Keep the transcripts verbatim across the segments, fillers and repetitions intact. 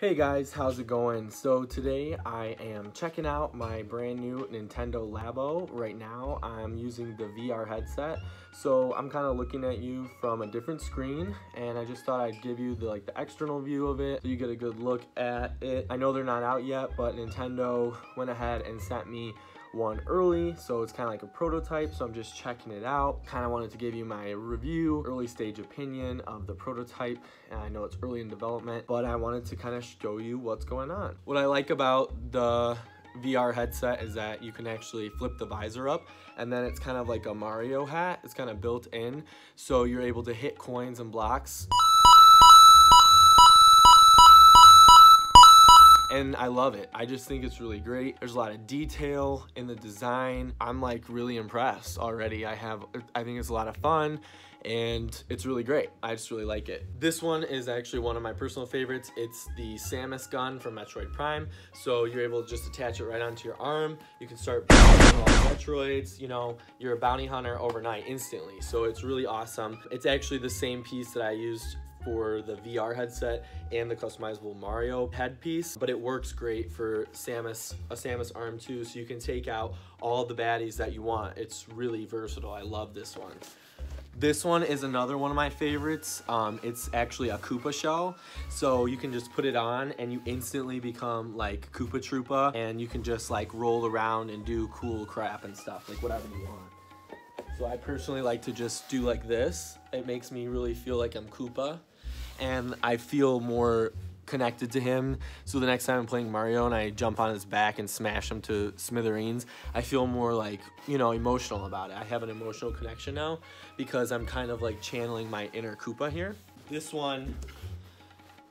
Hey guys, how's it going? So today I am checking out my brand new Nintendo Labo. Right now I'm using the V R headset, so I'm kind of looking at you from a different screen, and I just thought I'd give you the, like the external view of it so you get a good look at it. I know they're not out yet, but Nintendo went ahead and sent me one early, so it's kind of like a prototype, so I'm just checking it out. Kind of wanted to give you my review, early stage opinion of the prototype, and I know it's early in development, but I wanted to kind of show you what's going on. What I like about the V R headset is that you can actually flip the visor up, and then it's kind of like a Mario hat. It's kind of built in, so you're able to hit coins and blocks. And I love it. I just think it's really great. There's a lot of detail in the design. I'm like really impressed already. I have, I think it's a lot of fun and it's really great. I just really like it. This one is actually one of my personal favorites. It's the Samus gun from Metroid Prime. So you're able to just attach it right onto your arm. You can start bouncing all Metroids, you know, you're a bounty hunter overnight instantly. So it's really awesome. It's actually the same piece that I used for the V R headset and the customizable Mario headpiece, but it works great for Samus, a Samus arm too, so you can take out all the baddies that you want. It's really versatile. I love this one. This one is another one of my favorites. Um, it's actually a Koopa shell, so you can just put it on and you instantly become like Koopa Troopa, and you can just like roll around and do cool crap and stuff, like whatever you want. So I personally like to just do like this. It makes me really feel like I'm Koopa, and I feel more connected to him. So the next time I'm playing Mario and I jump on his back and smash him to smithereens, I feel more like, you know, emotional about it. I have an emotional connection now because I'm kind of like channeling my inner Koopa here. This one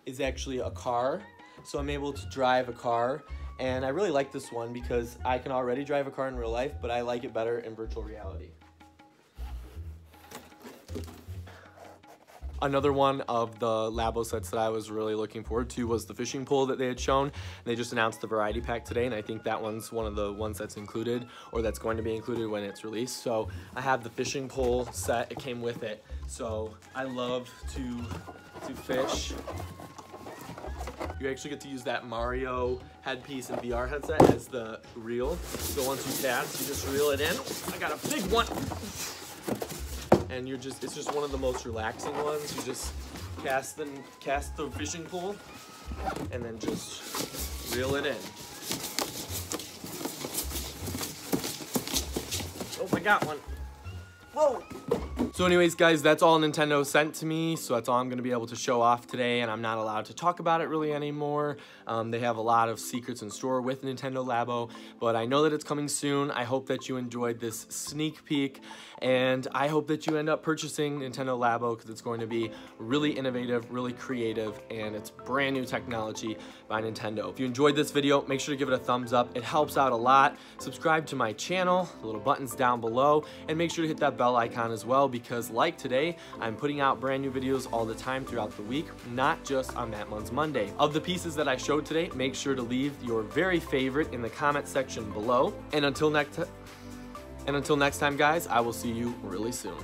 is actually a car. So I'm able to drive a car, and I really like this one because I can already drive a car in real life, but I like it better in virtual reality. Another one of the Labo sets that I was really looking forward to was the fishing pole that they had shown. They just announced the variety pack today, and I think that one's one of the ones that's included, or that's going to be included when it's released. So I have the fishing pole set. It came with it. So I love to, to fish. You actually get to use that Mario headpiece and V R headset as the reel. So once you cast, you just reel it in. I got a big one. And you're just, it's just one of the most relaxing ones. You just cast the, cast the fishing pole and then just reel it in. Oh, I got one. Whoa. So anyways, guys, that's all Nintendo sent to me. So that's all I'm gonna be able to show off today, and I'm not allowed to talk about it really anymore. Um, they have a lot of secrets in store with Nintendo Labo, but I know that it's coming soon. I hope that you enjoyed this sneak peek, and I hope that you end up purchasing Nintendo Labo because it's going to be really innovative, really creative, and it's brand new technology by Nintendo. If you enjoyed this video, make sure to give it a thumbs up. It helps out a lot. Subscribe to my channel, the little buttons down below, and make sure to hit that bell icon as well, because like today, I'm putting out brand new videos all the time throughout the week, not just on that month's Monday. Of the pieces that I showed today, make sure to leave your very favorite in the comment section below. And until next, and until next time, guys, I will see you really soon.